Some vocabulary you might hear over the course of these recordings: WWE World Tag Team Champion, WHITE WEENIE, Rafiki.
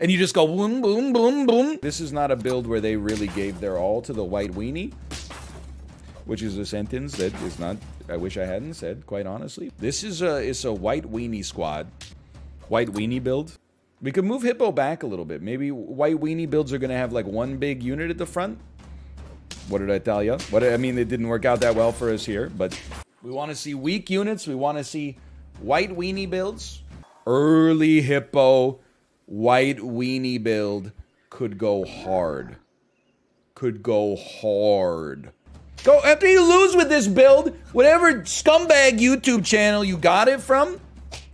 and you just go boom, boom, boom, boom. This is not a build where they really gave their all to the white weenie, which is a sentence that is not, I wish I hadn't said, quite honestly. This is a white weenie squad, white weenie build. We could move Hippo back a little bit. Maybe white weenie builds are gonna have like one big unit at the front. What did I tell you? I mean, it didn't work out that well for us here, but we wanna see weak units. We wanna see white weenie builds. Early Hippo white weenie build could go hard. Could go hard. Go after you lose with this build, whatever scumbag YouTube channel you got it from,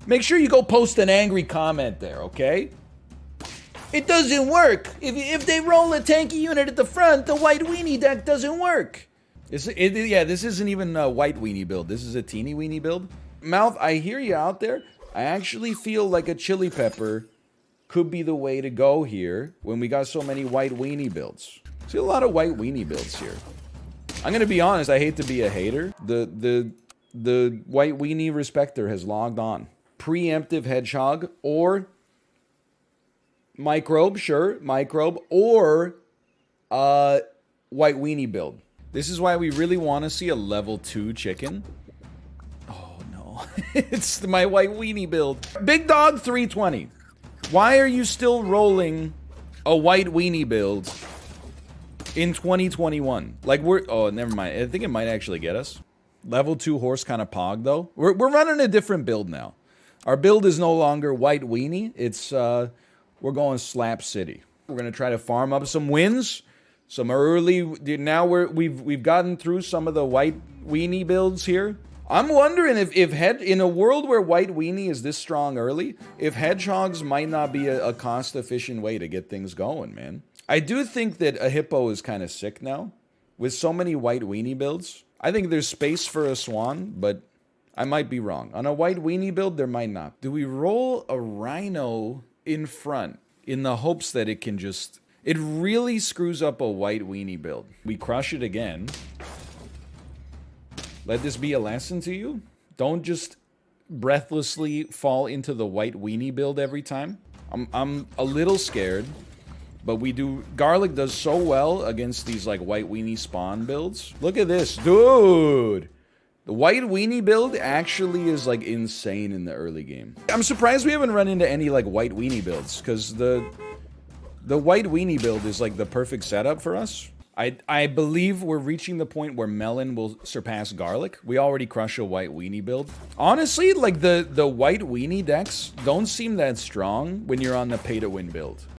make sure you go post an angry comment there, okay? It doesn't work. If they roll a tanky unit at the front, the white weenie deck doesn't work. Yeah, this isn't even a white weenie build. This is a teeny weenie build. Mouth, I hear you out there. I actually feel like a chili pepper could be the way to go here when we got so many white weenie builds. See a lot of white weenie builds here. I'm gonna be honest, I hate to be a hater. The white weenie respecter has logged on. Preemptive hedgehog or microbe, sure, microbe, or white weenie build. This is why we really want to see a level 2 chicken. Oh no, it's my white weenie build. Big dog 320. Why are you still rolling a white weenie build in 2021? Like oh, never mind. I think it might actually get us. Level 2 horse kind of pog though. We're running a different build now. Our build is no longer white weenie. It's, we're going Slap City. We're gonna try to farm up some wins, some early. Now we've gotten through some of the white weenie builds here. I'm wondering if in a world where white weenie is this strong early, if hedgehogs might not be a cost-efficient way to get things going, man. I do think that a hippo is kind of sick now, with so many white weenie builds. I think there's space for a swan, but I might be wrong. On a white weenie build, there might not. Do we roll a rhino in front in the hopes that it can just... It really screws up a white weenie build. We crush it again. Let this be a lesson to you. Don't just breathlessly fall into the white weenie build every time. I'm a little scared, but we do... Garlic does so well against these like white weenie spawn builds. Look at this, dude! The white weenie build actually is like insane in the early game. I'm surprised we haven't run into any like white weenie builds because the white weenie build is like the perfect setup for us. I believe we're reaching the point where melon will surpass garlic. We already crush a white weenie build. Honestly, like the white weenie decks don't seem that strong when you're on the pay to win build.